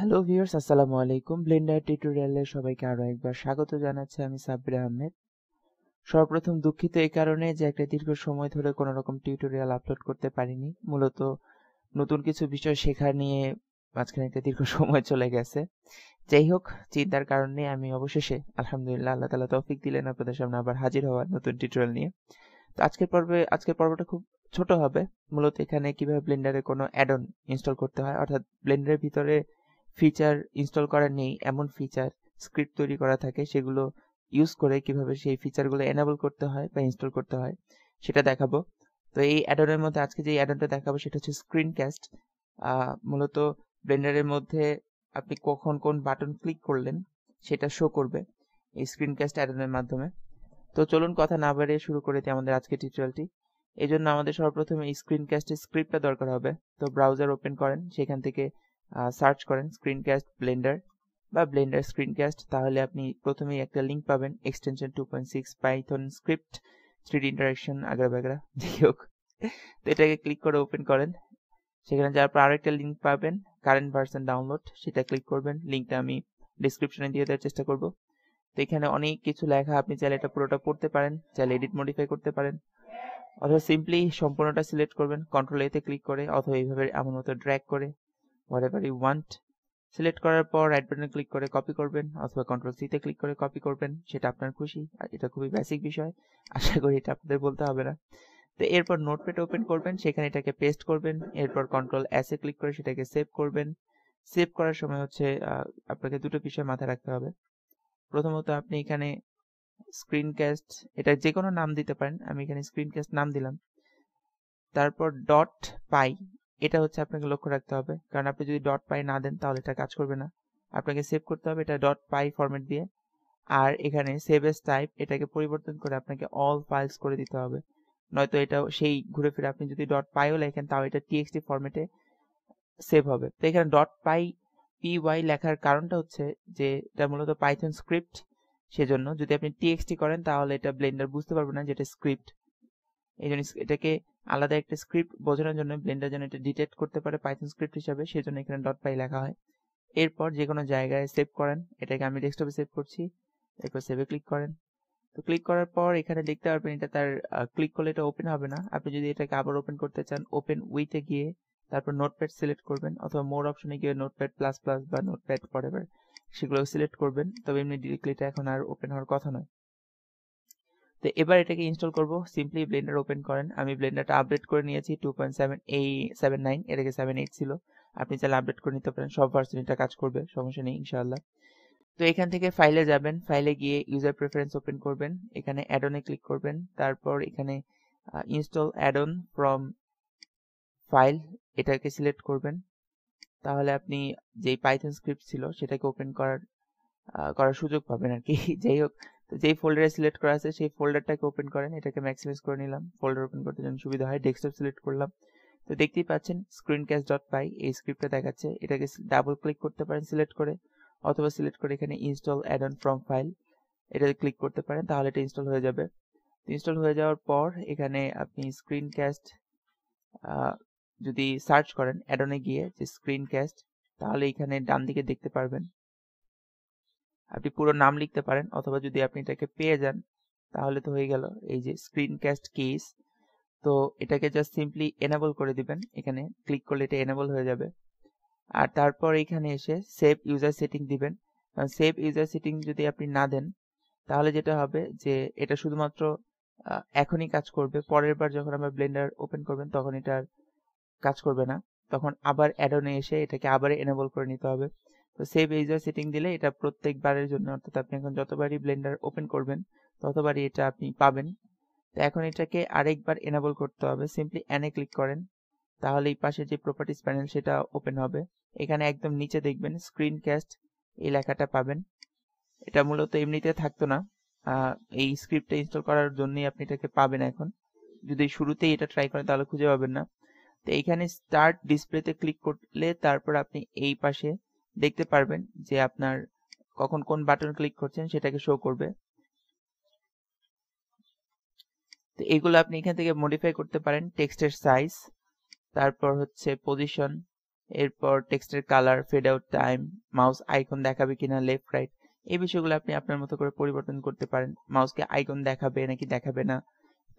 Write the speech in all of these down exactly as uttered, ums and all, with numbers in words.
Hello viewers আসসালামু আলাইকুম Blender টিউটোরিয়ালে সবাইকে আরো একবার স্বাগত জানাচ্ছি আমি সাব্বির আহমেদ। সর্বপ্রথম দুঃখিত এই কারণে যে একটা দীর্ঘ সময় ধরে কোনো রকম টিউটোরিয়াল আপলোড করতে পারিনি, মূলত নতুন কিছু বিষয় শেখা নিয়ে মাঝখানে একটা দীর্ঘ সময় চলে গেছে। যাই হোক, চিন্তার কারণে আমি অবশেষে আলহামদুলিল্লাহ আল্লাহ তাআলা তৌফিক দিলেন আপনাদের সামনে আবার হাজির হওয়ার নতুন টিউটোরিয়াল নিয়ে। তো আজকের পর্বে আজকের পর্বটা খুব ছোট হবে, মূলত এখানে কিভাবে ব্লেন্ডারে কোনো অ্যাডন ইনস্টল করতে হয়, অর্থাৎ ব্লেন্ডারের ভিতরে ফিচার ইনস্টল করা নেই এমন ফিচার স্ক্রিপ্ট তৈরি করা থাকে সেগুলো ইউজ করে কিভাবে সেই ফিচারগুলো এনেবল করতে হয় বা ইনস্টল করতে হয় সেটা দেখাবো। তো এই অ্যাডনের মধ্যে আজকে যে অ্যাডনটা দেখাবো সেটা হচ্ছে স্ক্রিনক্যাস্ট। মূলত ব্লেন্ডারের মধ্যে আপনি কখন কোন বাটন ক্লিক করলেন সেটা শো করবে এই স্ক্রিনক্যাস্ট অ্যাডনের মাধ্যমে। তো চলুন কথা না বাড়িয়ে শুরু করে দিই আমাদের আজকের টিউটোরিয়ালটি। এই জন্য আমাদের সর্বপ্রথমে এই স্ক্রিনক্যাস্টের স্ক্রিপ্টটা দরকার হবে। তো ব্রাউজার ওপেন করেন, সেখান থেকে সার্চ করেন স্ক্রিনক্যাস্ট ব্লেন্ডার বা ব্লেন্ডার স্ক্রিনক্যাস্ট, তাহলে আপনি প্রথমেই একটা লিঙ্ক পাবেন extension two point six Python script three D interaction আগ্রা বাগরা যাই হোক। তো এটাকে ক্লিক করে ওপেন করেন, সেখানে যাওয়ার পর আরেকটা লিঙ্ক পাবেন কারেন্ট ভার্সন ডাউনলোড, সেটা ক্লিক করবেন। লিঙ্কটা আমি ডিসক্রিপশনে দিয়ে দেওয়ার চেষ্টা করব। তো এখানে অনেক কিছু লেখা, আপনি চাইলে এটা পুরোটা পড়তে পারেন, চাইলে এডিট মডিফাই করতে পারেন, অথবা সিম্পলি সম্পূর্ণটা সিলেক্ট করবেন কন্ট্রোল এতে ক্লিক করে, অথবা এইভাবে আমার মতো ড্র্যাগ করে whatever you want সিলেক্ট করার পর রাইট বাটনে ক্লিক করে কপি করবেন, অথবা কন্ট্রোল সি তে ক্লিক করে কপি করবেন, সেটা আপনার খুশি। আর এটা খুবই বেসিক বিষয়, আশা করি এটা আপনাদের বলতে হবে না। তো এরপর নোটপ্যাড ওপেন করবেন, সেখানে এটাকে পেস্ট করবেন, এরপর কন্ট্রোল এস এ ক্লিক করে সেটাকে সেভ করবেন। সেভ করার সময় হচ্ছে আপনাকে দুটো বিষয় মাথায় রাখতে হবে। প্রথমত আপনি এখানে স্ক্রিনক্যাস্ট এটা যে কোনো নাম দিতে পারেন, আমি এখানে স্ক্রিনক্যাস্ট নাম দিলাম। তারপর ডট পাই এটা হচ্ছে আপনাকে লক্ষ্য রাখতে হবে, কারণ আপনি যদি ডট পাই না দেন তাহলে এটা কাজ করবে না, আপনাকে সেভ করতে হবে এটা ডট পাই ফরম্যাট দিয়ে। আর এখানে সেভ এস টাইপ এটাকে পরিবর্তন করে আপনাকে অল ফাইলস করে দিতে হবে, নয়তো এটা সেই ঘুরে ফিরে আপনি যদি ডট পাইও লেখেন তাও এটা টিএক্সটি ফরম্যাটে সেভ হবে। তো এখানে ডট পাই পি ওয়াই লেখার কারণটা হচ্ছে যে এটা মূলত পাইথন স্ক্রিপ্ট, সেজন্য যদি আপনি টিএক্সটি করেন তাহলে এটা ব্লেন্ডার বুঝতে পারবে না যেটা স্ক্রিপ্ট। এই জন্য এটাকে আলাদা একটা স্ক্রিপ্ট বোঝানোর জন্য ব্লেন্ডার যেন এটা ডিটেক্ট করতে পারে পাইথন স্ক্রিপ্ট হিসাবে, সেজন্য এখানে ডট পাই লেখা হয়। এরপর যে কোনো জায়গায় সেভ করেন, এটাকে আমি ডেস্কটপে সেভ করছি, এরপর সেভে ক্লিক করেন। তো ক্লিক করার পর এখানে দেখতে পারবেন এটা তার ক্লিক করলে এটা ওপেন হবে না। আপনি যদি এটাকে আবার ওপেন করতে চান ওপেন উইথে গিয়ে তারপর নোটপ্যাড সিলেক্ট করবেন, অথবা মোর অপশনে গিয়ে নোটপ্যাড প্লাস প্লাস বা নোটপ্যাড হোয়াটএভার সেগুলো সিলেক্ট করবেন। তবে এমনি ডিরেক্টলি এটা এখন আর ওপেন হওয়ার কথা নয়। তো এবার এটাকে ইনস্টল করব, সিম্পলি ব্লেন্ডার ওপেন করেন। আমি ব্লেন্ডারটা আপডেট করে নিয়েছি two point seven eight seven nine, এটাকে সেভেন এইট ছিল, আপনি চাইলে আপডেট করে নিতে পারেন, সব ভার্সন এটা কাজ করবে, সমস্যা নেই ইনশাআল্লাহ। তো এখান থেকে ফাইলে যাবেন, ফাইলে গিয়ে ইউজার প্রেফারেন্স ওপেন করবেন, এখানে অ্যাডনে ক্লিক করবেন, তারপর এখানে ইনস্টল অ্যাডন ফ্রম ফাইল এটাকে সিলেক্ট করবেন, তাহলে আপনি যেই পাইথন স্ক্রিপ্ট ছিল সেটাকে ওপেন করার করার সুযোগ পাবেন আর কি। যাই হোক, তো যেই ফোল্ডারে সিলেক্ট করা আছে সেই ফোল্ডারটাকে ওপেন করেন, এটাকে ম্যাক্সিমাইজ করে নিলাম, ফোল্ডার ওপেন করতে যেন সুবিধা হয়, ডেস্কটপ সিলেক্ট করলাম। তো দেখতেই পাচ্ছেন স্ক্রিনক্যাস্ট ডট পাই এই স্ক্রিপ্টটা দেখাচ্ছে, এটাকে ডাবল ক্লিক করতে পারেন সিলেক্ট করে, অথবা সিলেক্ট করে এখানে ইনস্টল অ্যাডন ফ্রম ফাইল এটাতে ক্লিক করতে পারেন, তাহলে এটা ইনস্টল হয়ে যাবে। ইনস্টল হয়ে যাওয়ার পর এখানে আপনি স্ক্রিনক্যাস্ট যদি সার্চ করেন অ্যাডনে গিয়ে যে স্ক্রিনক্যাস্ট, তাহলে এখানে ডান দিকে দেখতে পারবেন, আপনি পুরো নাম লিখতে পারেন, অথবা যদি আপনি এটাকে পেয়ে যান তাহলে তো হয়ে গেল এই যে স্ক্রিনক্যাস্ট কিস। তো এটাকে জাস্ট সিম্পলি এনেবল করে দিবেন, এখানে ক্লিক করলে এটা এনেবল হয়ে যাবে। আর তারপর এখানে এসে সেভ ইউজার সেটিং দিবেন, কারণ সেভ ইউজার সেটিং যদি আপনি না দেন তাহলে যেটা হবে যে এটা শুধুমাত্র এখনই কাজ করবে, পরের বার যখন আমরা ব্লেন্ডার ওপেন করবেন তখন এটা আর কাজ করবে না, তখন আবার অ্যাডনে এসে এটাকে আবার এনেবল করে নিতে হবে। তো সেভ ইউজার সেটিং দিলে এটা প্রত্যেকবারের জন্য, অর্থাৎ আপনি এখন যতবারই ব্লেন্ডার ওপেন করবেন ততবারই এটা আপনি পাবেন। তো এখন এটাকে আরেকবার এনেবল করতে হবে, সিম্পলি এনে ক্লিক করেন, তাহলে এই পাশে যে প্রপার্টিজ প্যানেল সেটা ওপেন হবে, এখানে একদম নিচে দেখবেন স্ক্রিনক্যাস্ট এই লেখাটা পাবেন। এটা মূলত এমনিতে থাকতো না, এই স্ক্রিপ্টটা ইনস্টল করার জন্যই আপনি এটাকে পাবেন। এখন যদি শুরুতেই এটা ট্রাই করেন তাহলে খুঁজে পাবেন না। তো এইখানে স্টার্ট ডিসপ্লেতে ক্লিক করলে তারপর আপনি এই পাশে দেখতে পারবেন যে আপনার কখন কোন বাটন ক্লিক করছেন সেটাকে শো করবে। তো এগুলো আপনি এখান থেকে মডিফাই করতে পারেন, টেক্সটের সাইজ, তারপর হচ্ছে পজিশন, এরপর টেক্সটের colour, fade out time, mouse icon দেখাবে কিনা লেফট রাইট, এই বিষয়গুলো আপনি আপনার মতো করে পরিবর্তন করতে পারেন। মাউসকে আইকন দেখাবে নাকি দেখাবে না,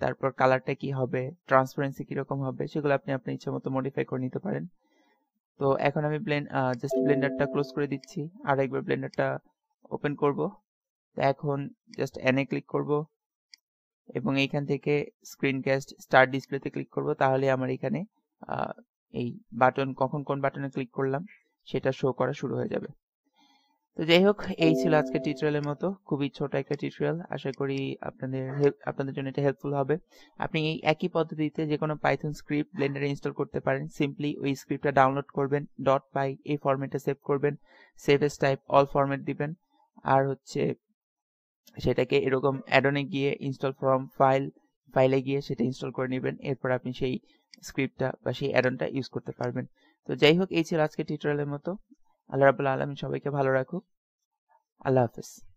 তারপর কালারটা কি হবে, ট্রান্সপারেন্সি কিরকম হবে, সেগুলো আপনি আপনার ইচ্ছা মতো মডিফাই করে নিতে পারেন। তো এখন আমি ব্লেন্ড জাস্ট ব্লেন্ডারটা ক্লোজ করে দিচ্ছি, আর একবার ব্লেন্ডারটা ওপেন করব। তো এখন জাস্ট এনে ক্লিক করব এবং এইখান থেকে স্ক্রিনকাস্ট স্টার্ট ডিসপ্লেতে ক্লিক করব, তাহলে আমার এখানে এই বাটন কখন কোন বাটনে ক্লিক করলাম সেটা শো করা শুরু হয়ে যাবে। তো যাই হোক, এই ছিল আজকে টিউটোরিয়ালের মতো খুবই ছোট একটা টিউটোরিয়াল। আশা করি আপনাদের আপনাদের জন্য এটা হেল্পফুল হবে। আপনি এই একই পদ্ধতিতে যে কোনো পাইথন স্ক্রিপ্ট ব্লেন্ডারে ইনস্টল করতে পারেন। সিম্পলি ওই স্ক্রিপ্টটা ডাউনলোড করবেন, ডট পাই এই ফরম্যাটে সেভ করবেন, save as type all format দিবেন, আর হচ্ছে সেটাকে এরকম অ্যাডনে গিয়ে ইনস্টল ফ্রম ফাইল ফাইলে গিয়ে সেটা ইনস্টল করে নেবেন। এরপর আপনি সেই স্ক্রিপ্টটা বা সেই অ্যাডনটা ইউজ করতে পারবেন। তো যাই হোক, এই ছিল আজকে টিউটোরিয়ালের মতো। আল্লাহ রাব্বুল আলামিন সবাইকে ভালো রাখুক। আল্লাহ হাফেজ।